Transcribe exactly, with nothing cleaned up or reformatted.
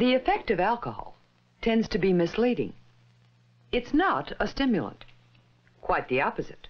The effect of alcohol tends to be misleading. It's not a stimulant, quite the opposite.